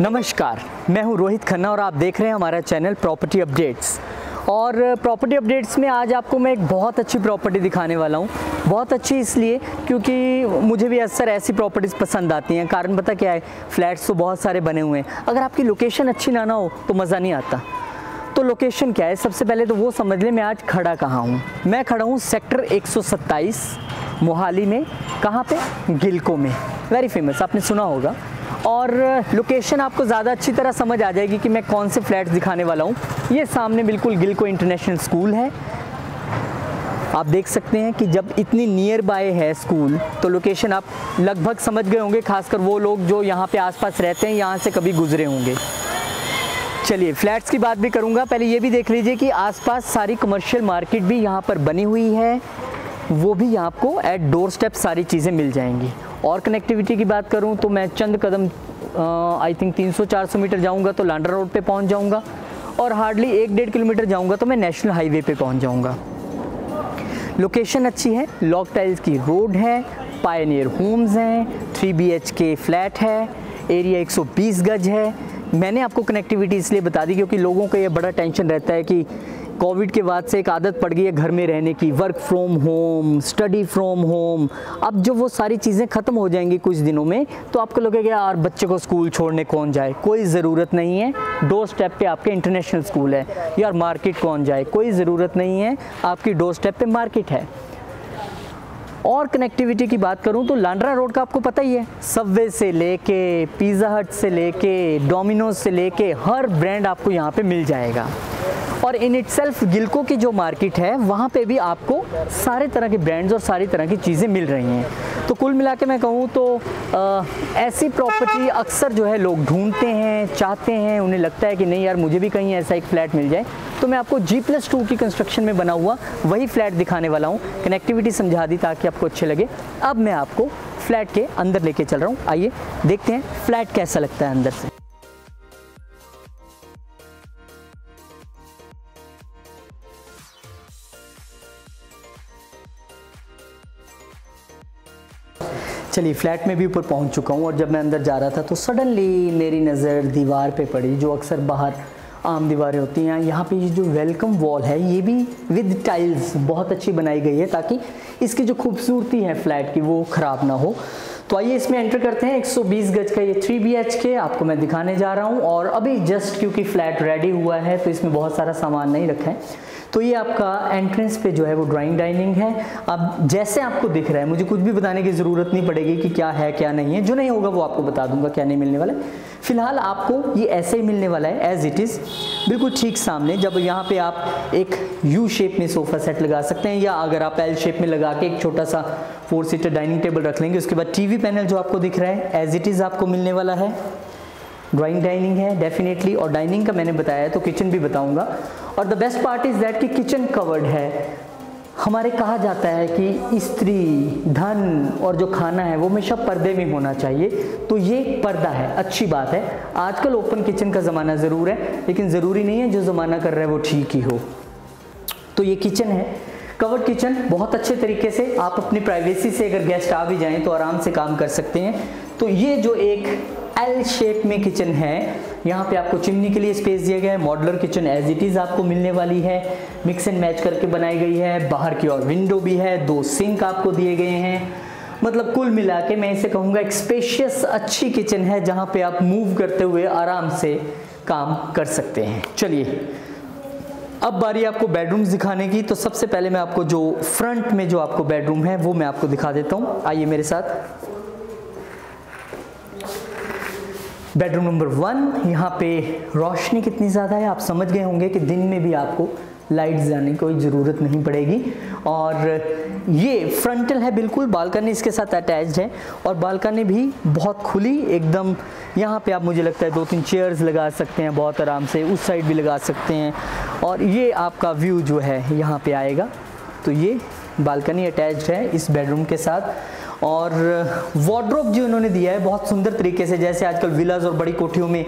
नमस्कार, मैं हूं रोहित खन्ना और आप देख रहे हैं हमारा चैनल प्रॉपर्टी अपडेट्स। और प्रॉपर्टी अपडेट्स में आज आपको मैं एक बहुत अच्छी प्रॉपर्टी दिखाने वाला हूं। बहुत अच्छी इसलिए क्योंकि मुझे भी अक्सर ऐसी प्रॉपर्टीज़ पसंद आती हैं। कारण पता क्या है, फ्लैट्स तो बहुत सारे बने हुए हैं, अगर आपकी लोकेशन अच्छी ना हो तो मज़ा नहीं आता। तो लोकेशन क्या है, सबसे पहले तो वो समझ लें मैं आज खड़ा कहाँ हूँ। मैं खड़ा हूँ सेक्टर 127 मोहाली में। कहाँ पे? गिलको में। वेरी फेमस, आपने सुना होगा। और लोकेशन आपको ज़्यादा अच्छी तरह समझ आ जाएगी कि मैं कौन से फ्लैट्स दिखाने वाला हूँ। ये सामने बिल्कुल गिलको इंटरनेशनल स्कूल है। आप देख सकते हैं कि जब इतनी नियर बाय है स्कूल तो लोकेशन आप लगभग समझ गए होंगे, खासकर वो लोग जो यहाँ पे आसपास रहते हैं, यहाँ से कभी गुजरे होंगे। चलिए फ्लैट्स की बात भी करूँगा। पहले ये भी देख लीजिए कि आसपास सारी कमर्शियल मार्केट भी यहाँ पर बनी हुई है, वो भी आपको एट डोर स्टेप सारी चीज़ें मिल जाएंगी। और कनेक्टिविटी की बात करूं तो मैं चंद कदम आई थिंक 300-400 मीटर जाऊंगा तो लांडा रोड पे पहुंच जाऊंगा, और हार्डली 1-1.5 किलोमीटर जाऊंगा तो मैं नेशनल हाईवे पे पहुंच जाऊंगा। लोकेशन अच्छी है, लॉक टाइल्स की रोड है, पायनियर होम्स हैं, 3 BHK फ्लैट है, एरिया 120 गज है। मैंने आपको कनेक्टिविटी इसलिए बता दी क्योंकि लोगों को ये बड़ा टेंशन रहता है कि कोविड के बाद से एक आदत पड़ गई है घर में रहने की, work from home, study from home. अब जब वो सारी चीज़ें ख़त्म हो जाएंगी कुछ दिनों में तो आपको लगेगा यार बच्चे को स्कूल छोड़ने कौन जाए, कोई ज़रूरत नहीं है। डोर स्टेप पे आपके इंटरनेशनल स्कूल है, यार मार्केट कौन जाए, कोई ज़रूरत नहीं है, आपकी डोर स्टेप पर मार्केट है। और कनेक्टिविटी की बात करूं तो लांड्रा रोड का आपको पता ही है, सबवे से लेके पिज़्ज़ा हट से लेके डोमिनोज से लेके हर ब्रांड आपको यहाँ पे मिल जाएगा। और इन इटसेल्फ गिलको की जो मार्केट है वहाँ पे भी आपको सारे तरह के ब्रांड्स और सारी तरह की चीज़ें मिल रही हैं। तो कुल मिला के मैं कहूँ तो ऐसी प्रॉपर्टी अक्सर जो है लोग ढूंढते हैं, चाहते हैं, उन्हें लगता है कि नहीं यार मुझे भी कहीं ऐसा एक फ्लैट मिल जाए। तो मैं आपको G+2 की कंस्ट्रक्शन में बना हुआ वही फ्लैट दिखाने वाला हूँ। कनेक्टिविटी समझा दी ताकि आपको अच्छे लगे। अब मैं आपको फ्लैट के अंदर लेके चल रहा हूँ, आइए देखते हैं फ्लैट कैसा लगता है अंदर से। चलिए फ्लैट में भी ऊपर पहुंच चुका हूं, और जब मैं अंदर जा रहा था तो सडनली मेरी नज़र दीवार पे पड़ी जो अक्सर बाहर आम दीवारें होती हैं। यहाँ पे ये जो वेलकम वॉल है ये भी विद टाइल्स बहुत अच्छी बनाई गई है ताकि इसकी जो खूबसूरती है फ्लैट की वो ख़राब ना हो। तो आइए इसमें एंटर करते हैं। 120 गज का ये 3 BHK आपको मैं दिखाने जा रहा हूँ। और अभी जस्ट क्योंकि फ्लैट रेडी हुआ है तो इसमें बहुत सारा सामान नहीं रखा है। तो ये आपका एंट्रेंस पे जो है वो ड्राइंग डाइनिंग है। अब जैसे आपको दिख रहा है मुझे कुछ भी बताने की ज़रूरत नहीं पड़ेगी कि क्या है क्या नहीं है। जो नहीं होगा वो आपको बता दूंगा, क्या नहीं मिलने वाला है। फ़िलहाल आपको ये ऐसे ही मिलने वाला है एज़ इट इज़। बिल्कुल ठीक सामने जब यहाँ पे आप एक यू शेप में सोफ़ा सेट लगा सकते हैं, या अगर आप एल शेप में लगा के एक छोटा सा 4 सीटर डाइनिंग टेबल रख लेंगे। उसके बाद TV पैनल जो आपको दिख रहा है एज़ इट इज़ आपको मिलने वाला है। ड्राइंग डाइनिंग है डेफिनेटली, और डाइनिंग का मैंने बताया है तो किचन भी बताऊंगा। और the best part is that कि किचन कवर्ड है। हमारे कहा जाता है कि इस्त्री, धन और जो खाना है वो हमेशा पर्दे में होना चाहिए, तो ये पर्दा है, अच्छी बात है। आजकल ओपन किचन का ज़माना ज़रूर है, लेकिन ज़रूरी नहीं है जो ज़माना कर रहा है वो ठीक ही हो। तो ये किचन है, कवर्ड किचन, बहुत अच्छे तरीके से आप अपनी प्राइवेसी से अगर गेस्ट आ भी जाएँ तो आराम से काम कर सकते हैं। तो ये जो एक एल शेप में किचन है, यहाँ पे आपको चिमनी के लिए स्पेस दिया गया है। Modular kitchen as it is आपको मिलने वाली है, मिक्स एंड मैच करके बनाई गई है। बाहर की और विंडो भी है, 2 सिंक आपको दिए गए हैं। मतलब कुल मिला के मैं इसे कहूँगा एक स्पेशियस अच्छी किचन है जहाँ पे आप मूव करते हुए आराम से काम कर सकते हैं। चलिए अब बारी आपको बेडरूम्स दिखाने की। तो सबसे पहले मैं आपको जो फ्रंट में जो आपको बेडरूम है वो मैं आपको दिखा देता हूँ, आइए मेरे साथ। बेडरूम नंबर 1, यहाँ पे रोशनी कितनी ज़्यादा है आप समझ गए होंगे कि दिन में भी आपको लाइट जाने की कोई ज़रूरत नहीं पड़ेगी। और ये फ्रंटल है बिल्कुल, बालकनी इसके साथ अटैच्ड है, और बालकनी भी बहुत खुली एकदम। यहाँ पे आप मुझे लगता है 2-3 चेयर्स लगा सकते हैं बहुत आराम से, उस साइड भी लगा सकते हैं। और ये आपका व्यू जो है यहाँ पर आएगा। तो ये बालकनी अटैच्ड है इस बेडरूम के साथ। और वार्डरोब जो इन्होंने दिया है बहुत सुंदर तरीके से, जैसे आजकल विलाज और बड़ी कोठियों में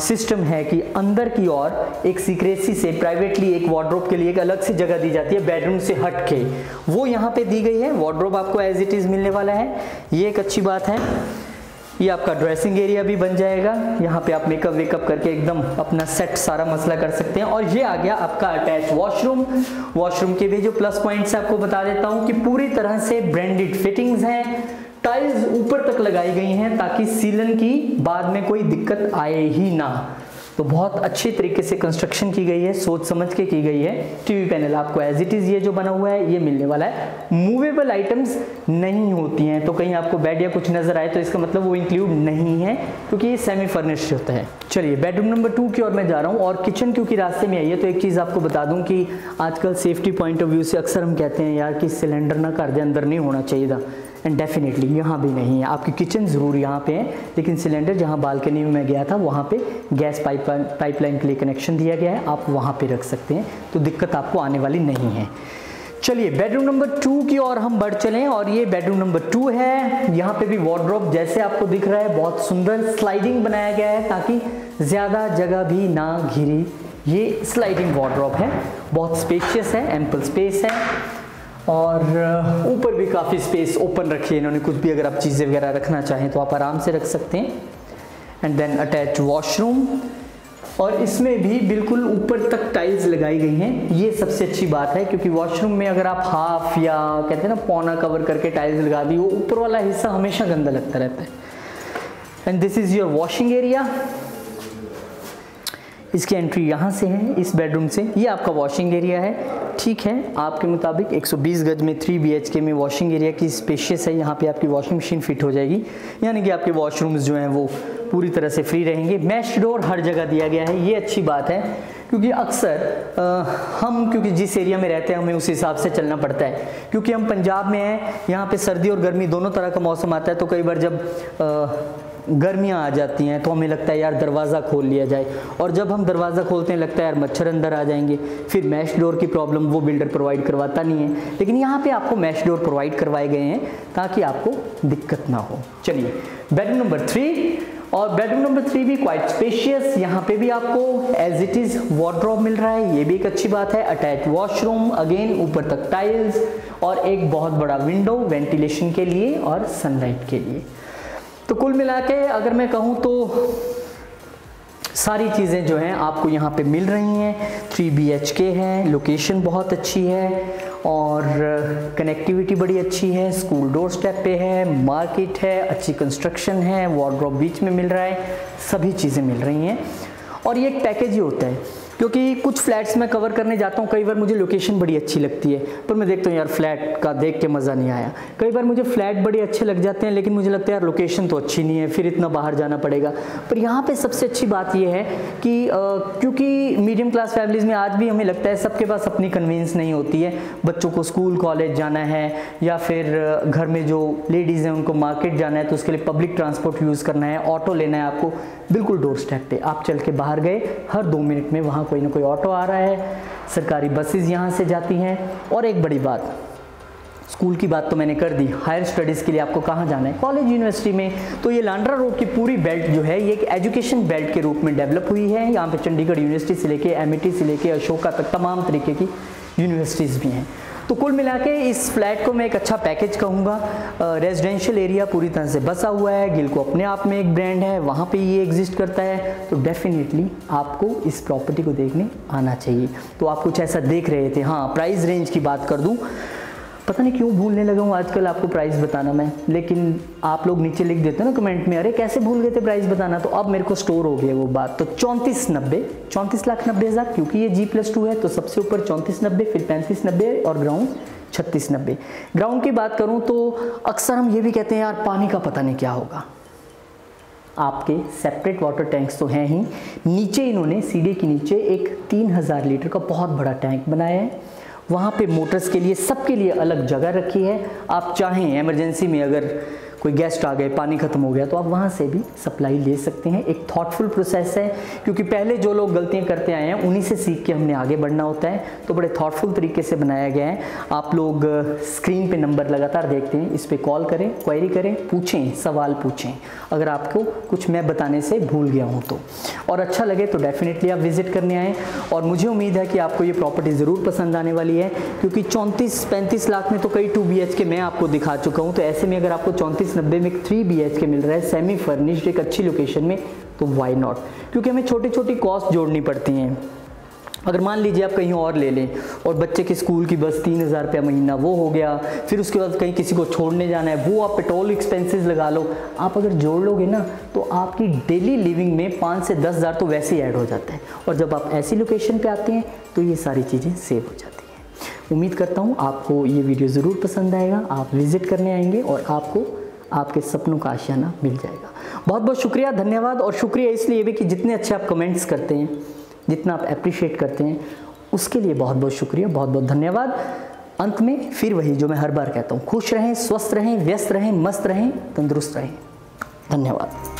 सिस्टम है कि अंदर की ओर एक सीक्रेसी से प्राइवेटली एक वार्डरोब के लिए एक अलग से जगह दी जाती है बेडरूम से हट के, वो यहाँ पे दी गई है। वार्डरोब आपको एज इट इज़ मिलने वाला है, ये एक अच्छी बात है। ये आपका ड्रेसिंग एरिया भी बन जाएगा। यहाँ पे आप मेकअप वेकअप करके एकदम अपना सेट सारा मसला कर सकते हैं। और ये आ गया आपका अटैच वॉशरूम। वॉशरूम के भी जो प्लस पॉइंट्स है आपको बता देता हूँ कि पूरी तरह से ब्रांडेड फिटिंग्स हैं, टाइल्स ऊपर तक लगाई गई हैं ताकि सीलन की बाद में कोई दिक्कत आए ही ना। तो बहुत अच्छे तरीके से कंस्ट्रक्शन की गई है, सोच समझ के की गई है। टीवी पैनल आपको एज इट इज ये जो बना हुआ है ये मिलने वाला है। मूवेबल आइटम्स नहीं होती हैं, तो कहीं आपको बेड या कुछ नजर आए तो इसका मतलब वो इंक्लूड नहीं है, क्योंकि ये सेमी फर्निश्ड होता है। चलिए बेडरूम नंबर 2 की ओर मैं जा रहा हूँ। और किचन क्योंकि रास्ते में आई है, तो एक चीज़ आपको बता दूँ कि आजकल सेफ्टी पॉइंट ऑफ व्यू से अक्सर हम कहते हैं यार कि सिलेंडर ना घर के अंदर नहीं होना चाहिए था, एंड डेफिनेटली यहाँ भी नहीं है। आपकी किचन ज़रूर यहाँ पे है, लेकिन सिलेंडर जहाँ बालकनी में मैं गया था वहाँ पे गैस पाइपलाइन के लिए कनेक्शन दिया गया है, आप वहाँ पे रख सकते हैं, तो दिक्कत आपको आने वाली नहीं है। चलिए बेडरूम नंबर 2 की ओर हम बढ़ चलें। और ये बेडरूम नंबर 2 है। यहाँ पे भी वार्डरोब जैसे आपको दिख रहा है बहुत सुंदर स्लाइडिंग बनाया गया है ताकि ज़्यादा जगह भी ना घिरी। ये स्लाइडिंग वार्डरोब है, बहुत स्पेशियस है, एम्पल स्पेस है, और ऊपर भी काफ़ी स्पेस ओपन रखी है इन्होंने। कुछ भी अगर आप चीज़ें वगैरह रखना चाहें तो आप आराम से रख सकते हैं। एंड देन अटैच वॉशरूम, और इसमें भी बिल्कुल ऊपर तक टाइल्स लगाई गई हैं। ये सबसे अच्छी बात है, क्योंकि वॉशरूम में अगर आप हाफ या कहते हैं ना पौना कवर करके टाइल्स लगा दी, वो ऊपर वाला हिस्सा हमेशा गंदा लगता रहता है। And this is your washing area. इसकी एंट्री यहाँ से है, इस बेडरूम से। ये आपका वॉशिंग एरिया है, ठीक है। आपके मुताबिक 120 गज में 3 BHK में वॉशिंग एरिया की स्पेशियस है। यहाँ पे आपकी वॉशिंग मशीन फिट हो जाएगी, यानी कि आपके वॉशरूम्स जो हैं वो पूरी तरह से फ्री रहेंगे। मैश डोर हर जगह दिया गया है, ये अच्छी बात है, क्योंकि अक्सर हम क्योंकि जिस एरिया में रहते हैं हमें उस हिसाब से चलना पड़ता है। क्योंकि हम पंजाब में हैं, यहाँ पे सर्दी और गर्मी दोनों तरह का मौसम आता है, तो कई बार जब गर्मियाँ आ जाती हैं तो हमें लगता है यार दरवाज़ा खोल लिया जाए, और जब हम दरवाज़ा खोलते हैं लगता है यार मच्छर अंदर आ जाएंगे। फिर मैश डोर की प्रॉब्लम वो बिल्डर प्रोवाइड करवाता नहीं है, लेकिन यहाँ पे आपको मैश डोर प्रोवाइड करवाए गए हैं ताकि आपको दिक्कत ना हो। चलिए बेडरूम नंबर 3, और बेडरूम नंबर 3 भी क्वाइट स्पेशियस। यहाँ पे भी आपको एज इट इज़ वार्डरोब मिल रहा है, ये भी एक अच्छी बात है। अटैच वॉशरूम, अगेन ऊपर तक टाइल्स, और एक बहुत बड़ा विंडो वेंटिलेशन के लिए और सनलाइट के लिए। तो कुल मिला के अगर मैं कहूँ तो सारी चीज़ें जो हैं आपको यहाँ पे मिल रही हैं। 3 BHK है, लोकेशन बहुत अच्छी है, और कनेक्टिविटी बड़ी अच्छी है। स्कूल डोर स्टेप पे है, मार्केट है, अच्छी कंस्ट्रक्शन है, वार्डरोब बीच में मिल रहा है, सभी चीज़ें मिल रही हैं। और ये एक पैकेज ही होता है, क्योंकि कुछ फ्लैट्स मैं कवर करने जाता हूँ, कई बार मुझे लोकेशन बड़ी अच्छी लगती है पर मैं देखता हूँ यार फ्लैट का देख के मज़ा नहीं आया। कई बार मुझे फ्लैट बड़े अच्छे लग जाते हैं, लेकिन मुझे लगता है यार लोकेशन तो अच्छी नहीं है, फिर इतना बाहर जाना पड़ेगा। पर यहाँ पे सबसे अच्छी बात यह है कि क्योंकि मीडियम क्लास फैमिलीज़ में आज भी हमें लगता है सबके पास अपनी कन्वीनियंस नहीं होती है, बच्चों को स्कूल कॉलेज जाना है, या फिर घर में जो लेडीज़ हैं उनको मार्केट जाना है, तो उसके लिए पब्लिक ट्रांसपोर्ट यूज़ करना है, ऑटो लेना है। आपको बिल्कुल डोर स्टेप पे आप चल के बाहर गए, हर 2 मिनट में वहाँ कोई ना कोई ऑटो आ रहा है, सरकारी बसेस यहाँ से जाती हैं। और एक बड़ी बात, स्कूल की बात तो मैंने कर दी, हायर स्टडीज़ के लिए आपको कहाँ जाना है, कॉलेज यूनिवर्सिटी में, तो ये लांड्रा रोड की पूरी बेल्ट जो है ये एक एजुकेशन बेल्ट के रूप में डेवलप हुई है। यहाँ पे चंडीगढ़ यूनिवर्सिटी से लेके एमआईटी से लेके अशोका तक तमाम तरीके की यूनिवर्सिटीज़ भी हैं। तो कुल मिला के इस फ्लैट को मैं एक अच्छा पैकेज कहूँगा। रेजिडेंशियल एरिया पूरी तरह से बसा हुआ है, गिलको अपने आप में एक ब्रांड है, वहाँ पे ये एग्जिस्ट करता है, तो डेफिनेटली आपको इस प्रॉपर्टी को देखने आना चाहिए। तो आप कुछ ऐसा देख रहे थे। हाँ, प्राइस रेंज की बात कर दूँ, पता नहीं क्यों भूलने लगा हूँ आजकल आपको प्राइस बताना मैं, लेकिन आप लोग नीचे लिख देते हो ना कमेंट में, अरे कैसे भूल गए थे प्राइस बताना, तो अब मेरे को स्टोर हो गया वो बात। तो 34,90,000, क्योंकि ये G+2 है तो सबसे ऊपर 34,90, फिर 35,90 और ग्राउंड 36,90। ग्राउंड की बात करूँ तो अक्सर हम ये भी कहते हैं यार पानी का पता नहीं क्या होगा, आपके सेपरेट वाटर टैंक्स तो हैं ही। नीचे इन्होंने सीढ़ी के नीचे एक 3000 लीटर का बहुत बड़ा टैंक बनाया है, वहाँ पे मोटर्स के लिए सबके लिए अलग जगह रखी है। आप चाहें इमरजेंसी में अगर कोई गेस्ट आ गए, पानी ख़त्म हो गया, तो आप वहाँ से भी सप्लाई ले सकते हैं। एक थॉटफुल प्रोसेस है, क्योंकि पहले जो लोग गलतियाँ करते आए हैं उन्हीं से सीख के हमने आगे बढ़ना होता है, तो बड़े थॉटफुल तरीके से बनाया गया है। आप लोग स्क्रीन पे नंबर लगातार देखते हैं, इस पर कॉल करें, क्वेरी करें, पूछें, सवाल पूछें अगर आपको कुछ मैं बताने से भूल गया हूँ तो, और अच्छा लगे तो डेफिनेटली आप विज़िट करने आएँ। और मुझे उम्मीद है कि आपको ये प्रॉपर्टी ज़रूर पसंद आने वाली है, क्योंकि 34-35 लाख में तो कई 2 BHK मैं आपको दिखा चुका हूँ, तो ऐसे में अगर आपको 34 690 में 3 BHK मिल रहा है, सेमी फर्निश्ड एक अच्छी लोकेशन में, तो वाई नॉट, क्योंकि हमें छोटी छोटी कॉस्ट जोड़नी पड़ती हैं। अगर मान लीजिए आप कहीं और ले लें और बच्चे के स्कूल की बस 3000 रुपया महीना वो हो गया, फिर उसके बाद कहीं किसी को छोड़ने जाना है वो आप पेट्रोल एक्सपेंसेस लगा लो, आप अगर जोड़ लोगे ना तो आपकी डेली लिविंग में 5 से 10 हज़ार तो वैसे ही ऐड हो जाता है। और जब आप ऐसी लोकेशन पे आते हैं तो ये सारी चीज़ें सेव हो जाती हैं। उम्मीद करता हूँ आपको ये वीडियो ज़रूर पसंद आएगा, आप विज़िट करने आएंगे और आपको आपके सपनों का आशियाना मिल जाएगा। बहुत बहुत शुक्रिया, धन्यवाद। और शुक्रिया इसलिए भी कि जितने अच्छे आप कमेंट्स करते हैं, जितना आप अप्रिशिएट करते हैं, उसके लिए बहुत बहुत शुक्रिया, बहुत बहुत धन्यवाद। अंत में फिर वही जो मैं हर बार कहता हूँ, खुश रहें, स्वस्थ रहें, व्यस्त रहें, मस्त रहें, तंदुरुस्त रहें। धन्यवाद।